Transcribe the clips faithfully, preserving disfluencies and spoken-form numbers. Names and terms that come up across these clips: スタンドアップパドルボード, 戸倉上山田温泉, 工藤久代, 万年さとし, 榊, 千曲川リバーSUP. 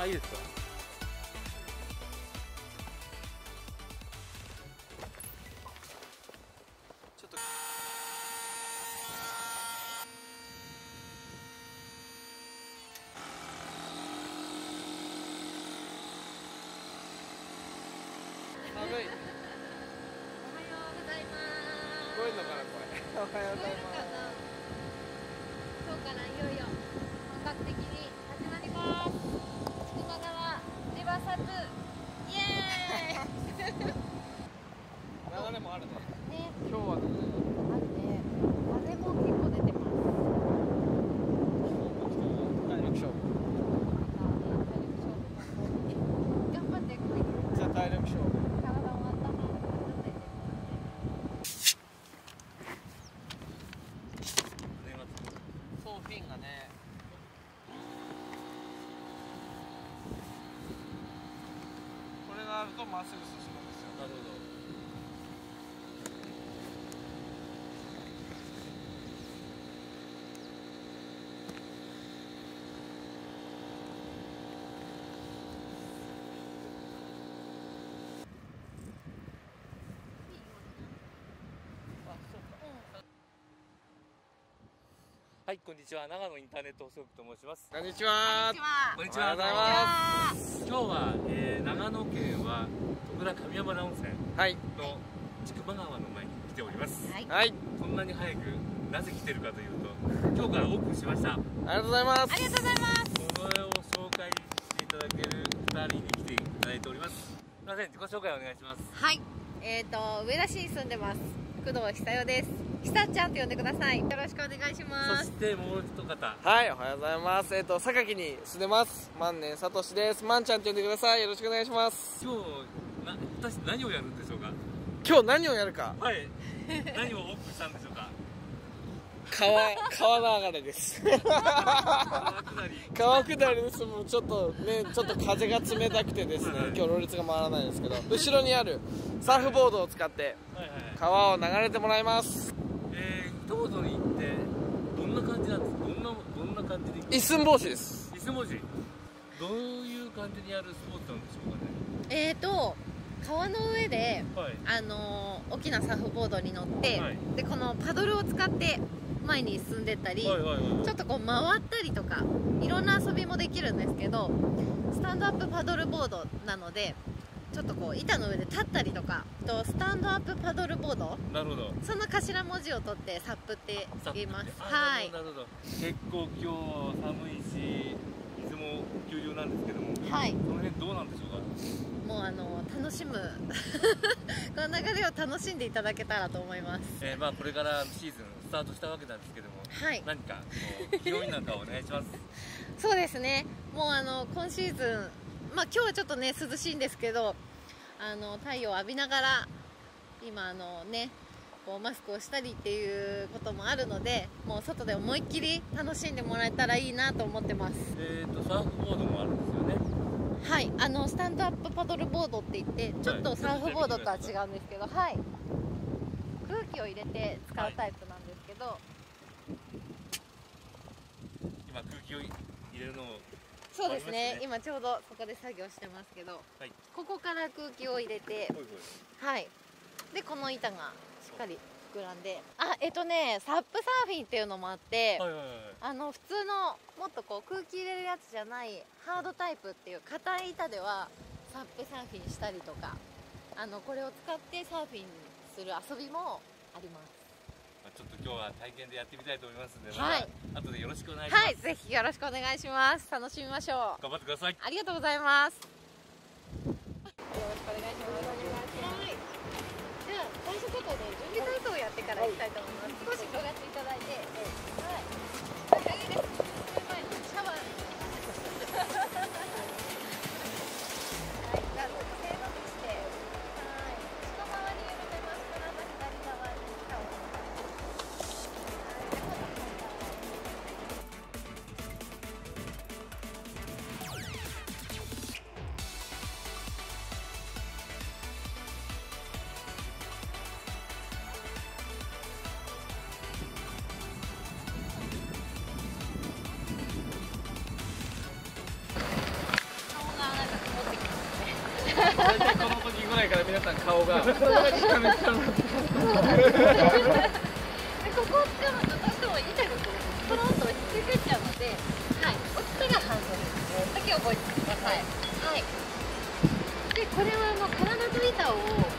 あ、いいですか。ちょっと寒い。おはようございます。聞こえるのかな、これ。おはようございます。今日からいよいよ本格的に始まります。千曲川リバーサップ、イエーイ。流れもあるね。ね、今日はね、あって風も結構出てます。体力勝負、体力勝負頑張ってこい。じゃあ体力勝負、体を温めてソーフィンがね、なるとまっすぐ進むんですよ。なるほど。はい、こんにちは。長野インターネット放送局と申します。こんにちは。こんにちは。おはようございます。今日は、えー、長野県は戸倉上山田温泉の千曲川の前に来ております。はい。はい、こんなに早くなぜ来てるかというと、今日からオープンしました。ありがとうございます。ありがとうございます。これを紹介していただけるふたりに来ていただいております。すみません、自己紹介お願いします。はい。えっと上田市に住んでます。工藤久代です。ひさちゃんと呼んでください。よろしくお願いします。そしてもう一方。はい、おはようございます。えっと榊に住んでます。万年さとしです。万ちゃんと呼んでください。よろしくお願いします。今日な私何をやるんでしょうか。今日何をやるか。はい。何をオープンしたんでしょうか。川川流れです。川下り。川下りです。もうちょっとね、ちょっと風が冷たくてですね。はいはい、今日ロリツが回らないんですけど、後ろにあるサーフボードを使って川を流れてもらいます。東都に行ってどんな感じなんですか。どんなどんな感じで行く。一寸法師です。一寸法師。どういう感じにやるスポーツなんでしょうかね。えーと川の上で、はい、あの大きなサーフボードに乗って、はい、でこのパドルを使って前に進んでったり、ちょっとこう回ったりとかいろんな遊びもできるんですけど、スタンドアップパドルボードなので。ちょっとこう板の上で立ったりとかとスタンドアップパドルボード、なるほど、その頭文字を取ってサップって言います。はい、なるほど。結構今日寒いし水も急流なんですけども、はい、その辺どうなんでしょうか。もうあの楽しむこの流れを楽しんでいただけたらと思います。えー、まあこれからシーズンスタートしたわけなんですけども、はい、何か気温なんかお願いします。そうですね、もうあの今シーズン、まあ、今日はちょっとね涼しいんですけど、あの太陽を浴びながら今あの、ね、こうマスクをしたりっていうこともあるので、もう外で思いっきり楽しんでもらえたらいいなと思ってます。えーとサーフボードもあるんですよね。はい、あのスタンドアップパドルボードっていってちょっとサーフボードとは違うんですけど、はい、空気を入れて使うタイプなんですけど、はい、今空気を入れるのを、そうですね。今ちょうどここで作業してますけど、はい、ここから空気を入れて、はい。でこの板がしっかり膨らんで、あ、えっとね、サップサーフィンっていうのもあって、あの普通のもっとこう空気入れるやつじゃないハードタイプっていう硬い板ではサップサーフィンしたりとか、あのこれを使ってサーフィンする遊びもあります。ちょっと今日は体験でやってみたいと思いますので、はい、まあ、後でよろしくお願いします。はい、ぜひよろしくお願いします。楽しみましょう。頑張ってください。ありがとうございます。よろしくお願いします。はい。じゃあ最初ちょっとね、準備体操をやってから行きたいと思います。少し広がっていただいて、はい。はい、いいです。その前にシャワー。はい、じゃあせーのでして、はい。下側に緩めます。体左側に。大体この時ぐらいから皆さん顔がここをつかむとどうしても板がポロンと落ち着いてっちゃうので、はい、落ちてが反動ですだけ覚えてください。はい、でこれはもう体と板を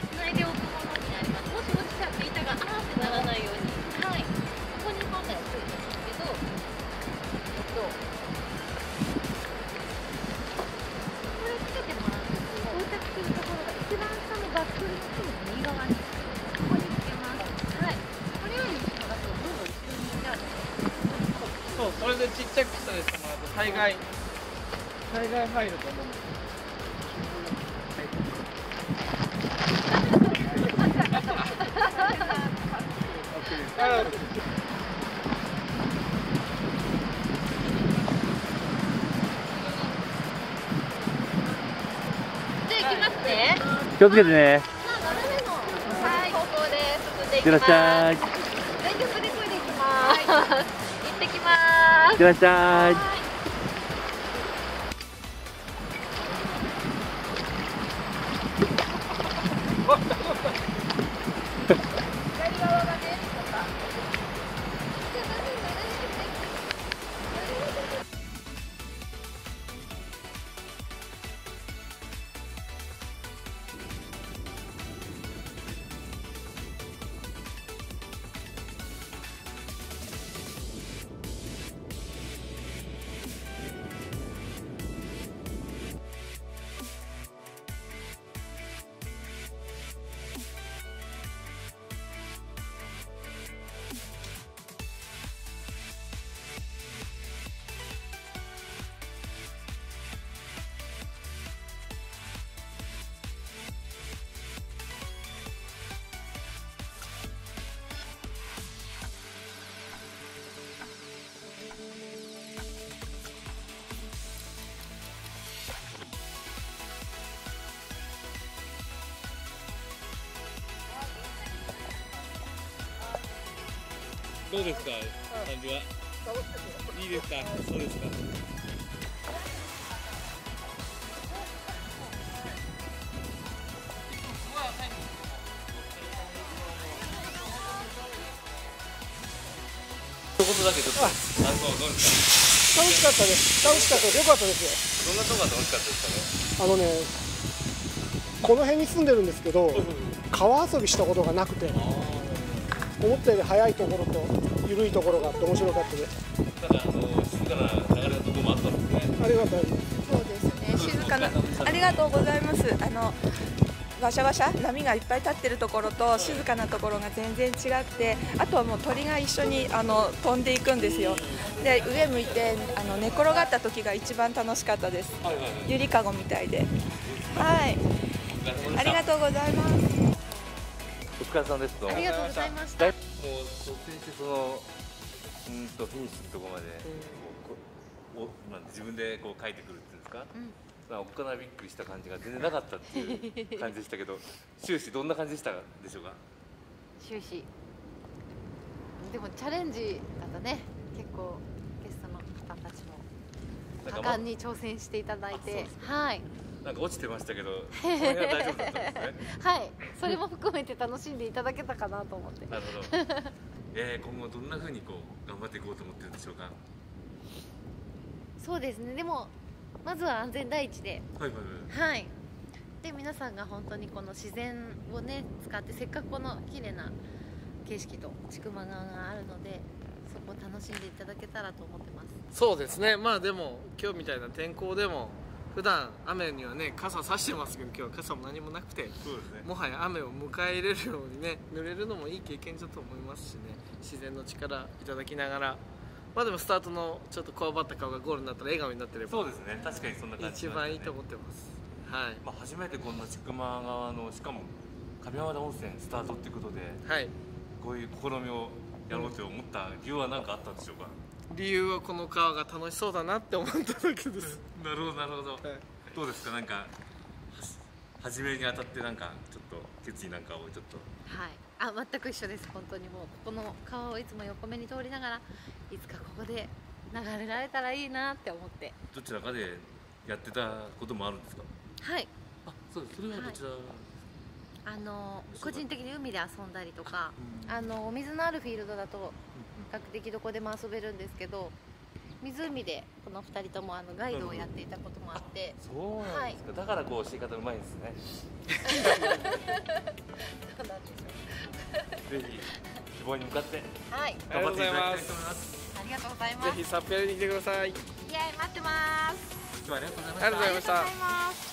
つないでおくものになります。もし落ちちゃって板があーってならないように、はい、ここに本来ついてるんですけど、えっとバックルスの右側にここにつけます。はい。これより後ろだとどんどん後ろにいっちゃうので。そう、それでちっちゃくしたりしてもらうと災害災害入ると思うんです。気をつけてね。はい、ここで進んでいきます。いってらっしゃい。全力で漕いでいきます。行ってきます。いってらっしゃい。左側がね、どうですか、感じは。いいですか、そうですか。一言だけちょっと感想はどうですか。楽しかったです。楽しかったです。良かったですよ。どんなとこが楽しかったですかね。あのね、この辺に住んでるんですけど、川遊びしたことがなくて。思ったより速いところと緩いところがあって面白かったです。ただあの静かな流れのところもあったんですね。ありがとうございます。そうですね、静かな、ありがとうございます。あのバシャバシャ波がいっぱい立ってるところと静かなところが全然違って、あとはもう鳥が一緒にあの飛んでいくんですよ。で上向いてあの寝転がった時が一番楽しかったです。ゆりかごみたいで、はい、ありがとうございます。お疲れ様です。ありがとうございました。もう率先してそのうんとフィニッシュのところまで、うん、こうお、まあ、自分でこう書いてくるっていうんですか。うん、まあおっかなびっくりした感じが全然なかったっていう感じでしたけど、終始どんな感じでしたでしょうか。終始でもチャレンジだったね。結構ゲストの方たちも果敢に挑戦していただいて、はい。なんか落ちてましたけど、その辺は大丈夫だったんですね。はい、それも含めて楽しんでいただけたかなと思って。なるほど。えー、今後どんな風にこう頑張っていこうと思ってるんでしょうか。そうですね。でもまずは安全第一で。はいはいはい。はい。で皆さんが本当にこの自然をね使って、せっかくこの綺麗な景色と千曲川があるので、そこを楽しんでいただけたらと思ってます。そうですね。まあでも今日みたいな天候でも。普段雨にはね傘差してますけど、今日は傘も何もなくて、ね、もはや雨を迎え入れるようにね濡れるのもいい経験だと思いますしね、自然の力いただきながら、まあでもスタートのちょっとこわばった顔がゴールになったら笑顔になってれば、そうですね、確かにそんな感じ、ね、一番いいと思ってます。はい、まあ初めてこんな千曲川のしかも上山田温泉スタートっていうことで、はい、こういう試みをやろうと思った理由は何かあったんでしょうか。理由はこの川が楽しそうだなって思っただけです。なるほどなるほど。はい、どうですか、なんか始めにあたってなんかちょっと決意なんかをちょっと。はい。あ、全く一緒です。本当にもうここの川をいつも横目に通りながら、いつかここで流れられたらいいなって思って。どちらかでやってたこともあるんですか。はい。あ、そうです。それはどちら、はい、あの個人的に海で遊んだりとか、うん、あのお水のあるフィールドだと比較的どこでも遊べるんですけど、湖でこのふたりともあのガイドをやっていたこともあって、うん、そうなんですか、はい、だからこう教え方うまいですね。そうなんですよ。ぜひ希望に向かって頑張っていただきたいと思います。ありがとうございます。ぜひサップやりに来てください。いや、待ってます。今日はありがとうございました。ありがとうございました。